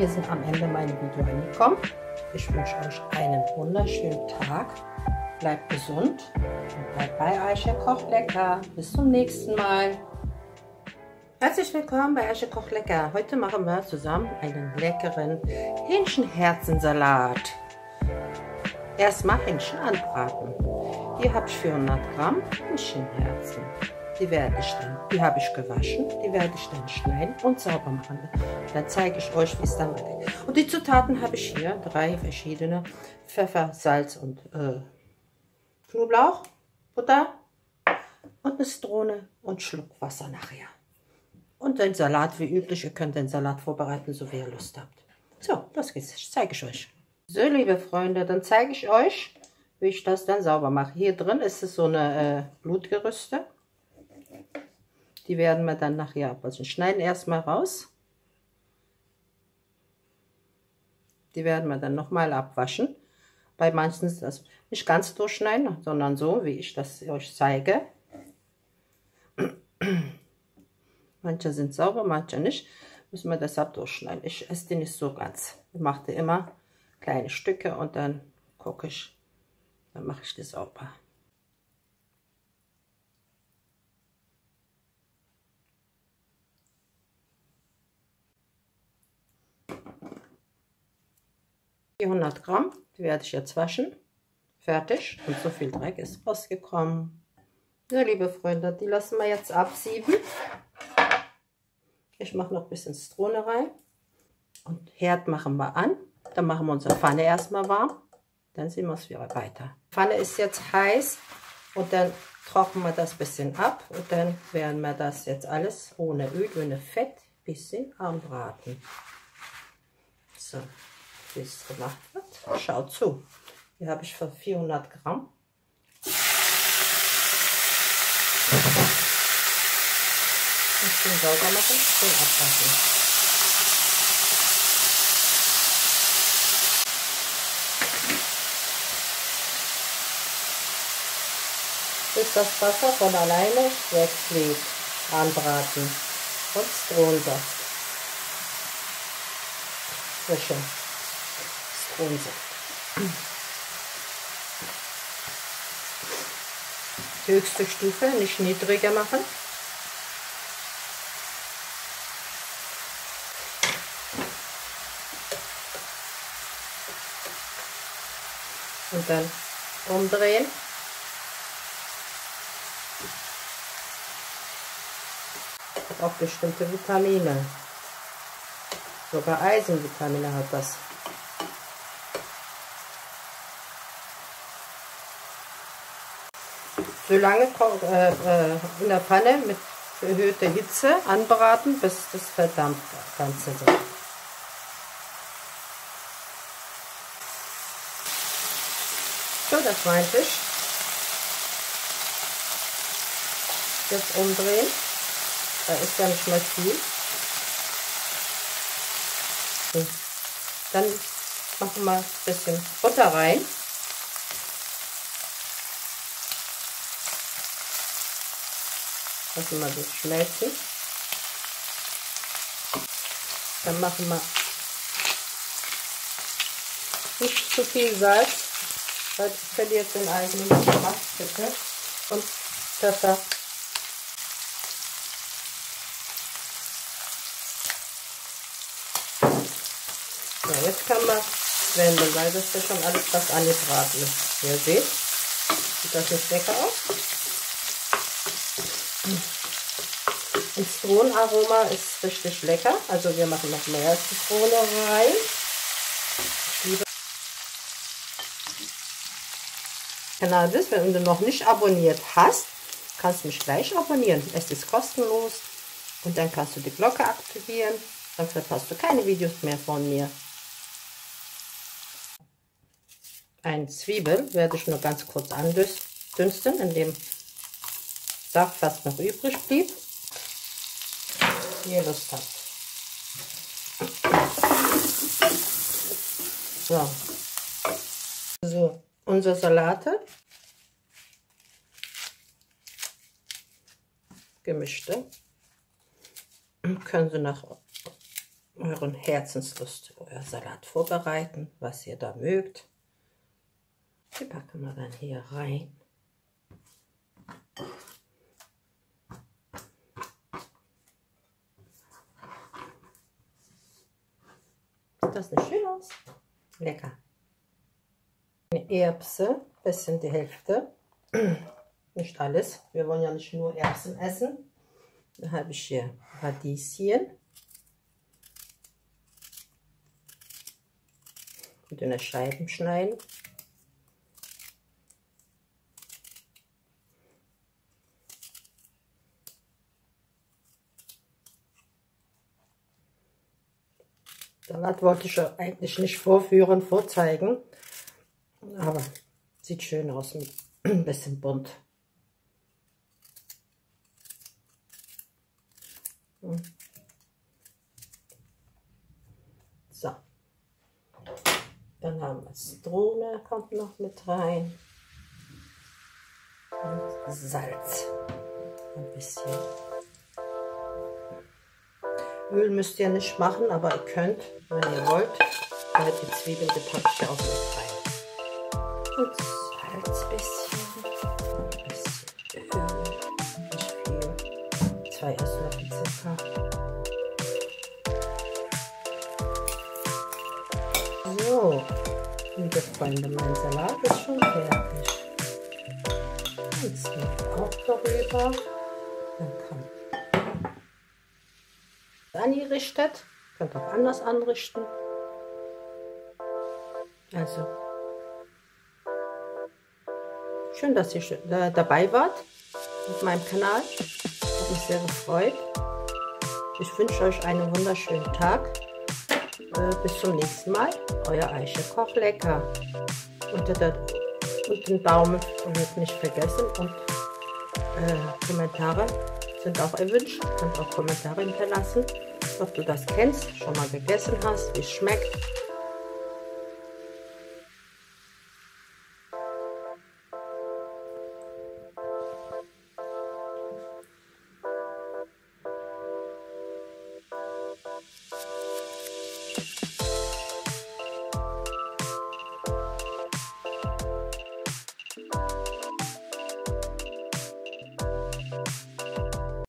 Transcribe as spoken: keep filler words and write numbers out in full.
Wir sind am Ende meinem Video angekommen. Ich wünsche euch einen wunderschönen Tag. Bleibt gesund und bleibt bei Ayse kocht lecker. Bis zum nächsten Mal. Herzlich willkommen bei Ayse kocht lecker. Heute machen wir zusammen einen leckeren Hähnchenherzensalat. Erstmal Hähnchen anbraten. Hier habe ich vierhundert Gramm Hähnchenherzen. Die werde ich dann, die habe ich gewaschen, die werde ich dann schneiden und sauber machen. Dann zeige ich euch, wie es dann weitergeht. Und die Zutaten habe ich hier, drei verschiedene: Pfeffer, Salz und äh, Knoblauch, Butter und eine Zitrone und einen Schluck Wasser nachher. Und den Salat wie üblich, ihr könnt den Salat vorbereiten, so wie ihr Lust habt. So, das geht's, zeige ich euch. So, liebe Freunde, dann zeige ich euch, wie ich das dann sauber mache. Hier drin ist es so eine äh, Blutgerüste. Die werden wir dann nachher abwaschen. Schneiden erstmal raus. Die werden wir dann nochmal abwaschen. Bei manchen ist das nicht ganz durchschneiden, sondern so, wie ich das euch zeige. Manche sind sauber, manche nicht. Müssen wir deshalb durchschneiden. Ich esse die nicht so ganz. Ich mache die immer kleine Stücke und dann gucke ich. Dann mache ich die sauber. vierhundert Gramm, die werde ich jetzt waschen. Fertig. Und so viel Dreck ist rausgekommen. Ja, liebe Freunde, die lassen wir jetzt absieben. Ich mache noch ein bisschen Zitrone rein. Und Herd machen wir an. Dann machen wir unsere Pfanne erstmal warm. Dann sehen wir es wieder weiter. Die Pfanne ist jetzt heiß und dann trocknen wir das ein bisschen ab. Und dann werden wir das jetzt alles ohne Öl, ohne Fett ein bisschen anbraten. So. Wie es gemacht wird. Schaut zu. Hier habe ich für vierhundert Gramm. Und schön sauber machen, schön abwaschen. Bis das Wasser von alleine wegfließt. Anbraten und Zitronensaft. Frische. Die höchste Stufe, nicht niedriger machen. Und dann umdrehen. Hat auch bestimmte Vitamine. Sogar Eisenvitamine hat das. So lange in der Pfanne mit erhöhter Hitze anbraten, bis das verdampft, das Ganze so. So, das war ein Tisch. Jetzt umdrehen. Da ist ja nicht mehr viel. So. Dann machen wir ein bisschen Butter rein. Lassen wir das schmelzen. Dann machen wir nicht zu viel Salz, weil es verliert den eigenen Geschmack, bitte. Und Pfeffer. So, jetzt kann man wenden, weil das ja schon alles fast angebraten ist. Wie ihr seht, sieht das nicht lecker aus. Das Zitronenaroma ist richtig lecker, also wir machen noch mehr Zitrone rein. Cannabis, wenn du noch nicht abonniert hast, kannst du mich gleich abonnieren. Es ist kostenlos und dann kannst du die Glocke aktivieren, dann verpasst du keine Videos mehr von mir. Eine Zwiebel werde ich nur ganz kurz andünsten, in dem Saft, was noch übrig blieb. Ihr Lust habt. So. So, unser Salate. Gemischte. Können Sie nach euren Herzenslust euer Salat vorbereiten, was ihr da mögt. Die packen wir dann hier rein. Sieht das nicht schön aus? Lecker. Eine Erbse, bis in die Hälfte. Nicht alles, wir wollen ja nicht nur Erbsen essen. Da habe ich hier Radieschen. Dünne Scheiben schneiden. Salat wollte ich ja eigentlich nicht vorführen, vorzeigen, aber sieht schön aus, ein bisschen bunt. So, dann haben wir Zitrone, kommt noch mit rein, und Salz, ein bisschen. Öl müsst ihr nicht machen, aber ihr könnt, wenn ihr wollt, weil die Zwiebeln, die packe ich auch mit rein. Und Salz ein bisschen, ein bisschen Öl, nicht viel, zwei Esslöffel Zucker. So, liebe Freunde, mein Salat ist schon fertig. Jetzt noch auch darüber, dann kommt angerichtet, könnt auch anders anrichten. Also schön, dass ihr dabei wart auf meinem Kanal. Hat mich sehr gefreut. Ich wünsche euch einen wunderschönen Tag. Bis zum nächsten Mal. Euer Ayse kocht lecker. Unter der, und den Daumen nicht vergessen, und äh, Kommentare sind auch erwünscht. Könnt auch Kommentare hinterlassen, ob du das kennst, schon mal gegessen hast, wie es schmeckt.